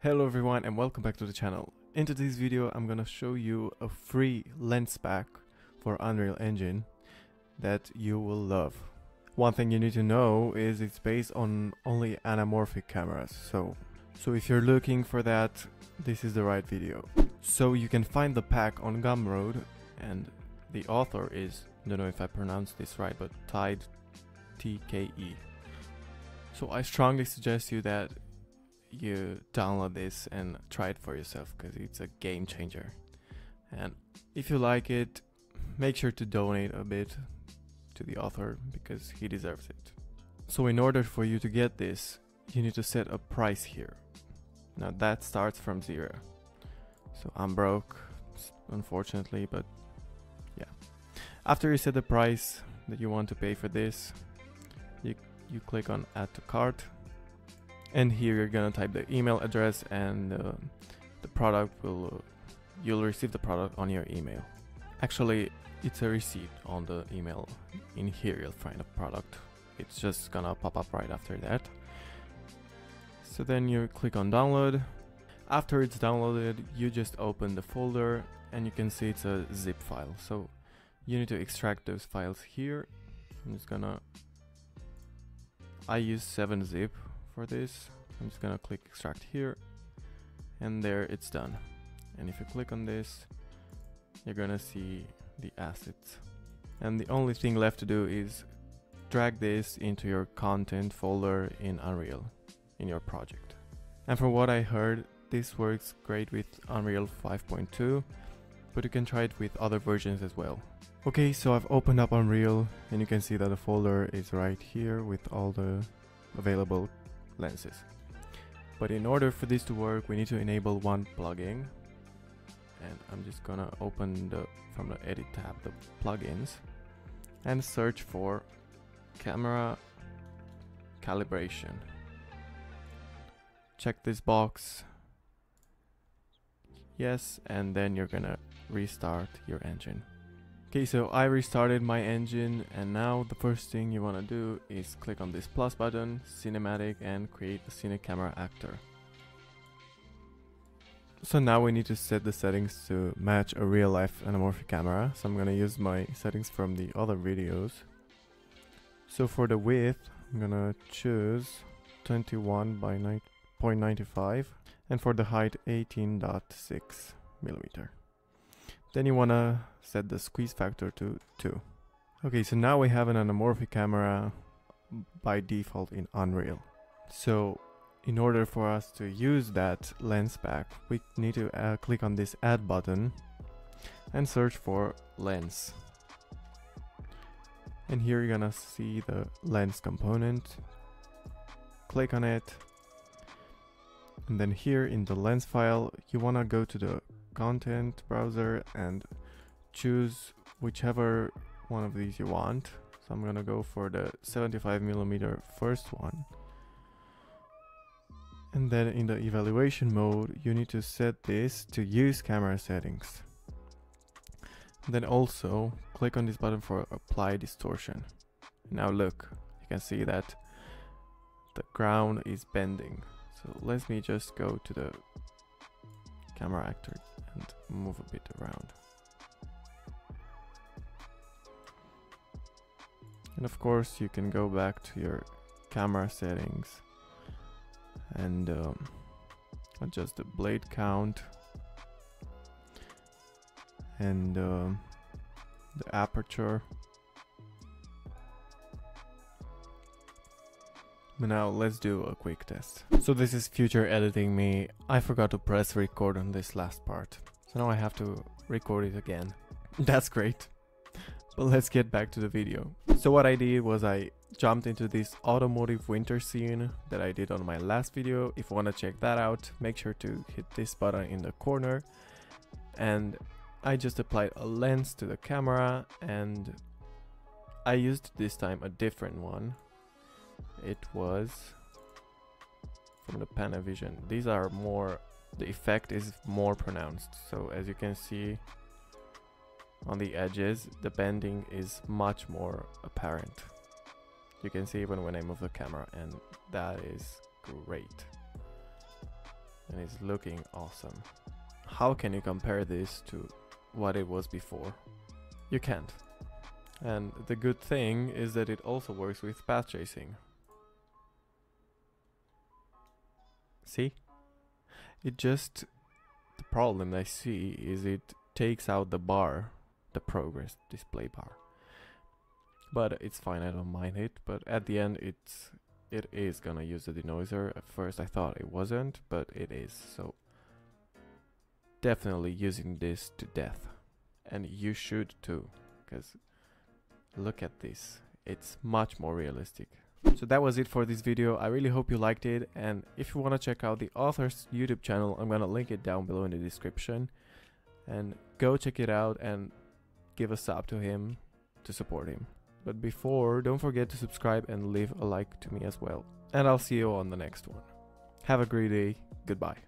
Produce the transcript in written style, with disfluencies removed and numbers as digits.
Hello everyone and welcome back to the channel. In today's video I'm gonna show you a free lens pack for Unreal Engine that you will love. One thing you need to know is it's based on only anamorphic cameras, so if you're looking for that, this is the right video. So you can find the pack on Gumroad, and the author is, I don't know if I pronounced this right, but Tiedtke. So I strongly suggest you that you download this and try it for yourself, because it's a game changer. And if you like it, make sure to donate a bit to the author, because he deserves it. So in order for you to get this, you need to set a price here. Now that starts from zero, so I'm broke, unfortunately, but yeah. After you set the price that you want to pay for this, you click on add to cart. And here you're gonna type the email address, and the product you'll receive the product on your email. Actually, it's a receipt on the email. In here you'll find a product. It's just gonna pop up right after that. So then you click on download. After it's downloaded, you just open the folder, and you can see it's a zip file. So you need to extract those files here. I use 7zip. For this, I'm just gonna click extract here, and there, it's done. And if you click on this, you're gonna see the assets, and the only thing left to do is drag this into your content folder in Unreal, in your project. And from what I heard, this works great with Unreal 5.2, but you can try it with other versions as well. Okay, so I've opened up Unreal, and you can see that the folder is right here with all the available lenses. But in order for this to work, we need to enable one plugin, and I'm just gonna open from the edit tab the plugins and search for camera calibration. Check this box, yes, and then you're gonna restart your engine. Okay, so I restarted my engine, and now the first thing you want to do is click on this plus button, cinematic, and create a cine camera actor. So now we need to set the settings to match a real life anamorphic camera, so I'm going to use my settings from the other videos. So for the width, I'm going to choose 21 by 9.95, and for the height 18.6 millimeter. Then you want to set the squeeze factor to 2. Okay, so now we have an anamorphic camera by default in Unreal. So in order for us to use that lens pack, we need to click on this add button and search for lens. And here you're gonna see the lens component. Click on it. And then here in the lens file, you want to go to the content browser and choose whichever one of these you want. So I'm gonna go for the 75mm first one, and then in the evaluation mode you need to set this to use camera settings, and then also click on this button for apply distortion. Now look, you can see that the ground is bending, so let me just go to the camera actor and move a bit around. And of course you can go back to your camera settings and adjust the blade count and the aperture. Now let's do a quick test. So this is future editing me. I forgot to press record on this last part, so now I have to record it again. That's great. But let's get back to the video. So what I did was I jumped into this automotive winter scene that I did on my last video. If you want to check that out, make sure to hit this button in the corner. And I just applied a lens to the camera, and I used this time a different one. It was from the Panavision. These are more, the effect is more pronounced. So as you can see on the edges, the bending is much more apparent. You can see even when I move the camera, and that is great. and it's looking awesome. How can you compare this to what it was before? You can't. And the good thing is that it also works with path chasing. See? The problem I see is it takes out the bar, the progress display bar. But it's fine, I don't mind it, but at the end it is gonna use the denoiser. At first I thought it wasn't, but it is, so definitely using this to death. And you should too, because look at this, it's much more realistic. So that was it for this video. I really hope you liked it, and if you want to check out the author's YouTube channel, I'm gonna link it down below in the description, and go check it out and give a sub to him to support him. But before, don't forget to subscribe and leave a like to me as well, and I'll see you on the next one. Have a great day. Goodbye.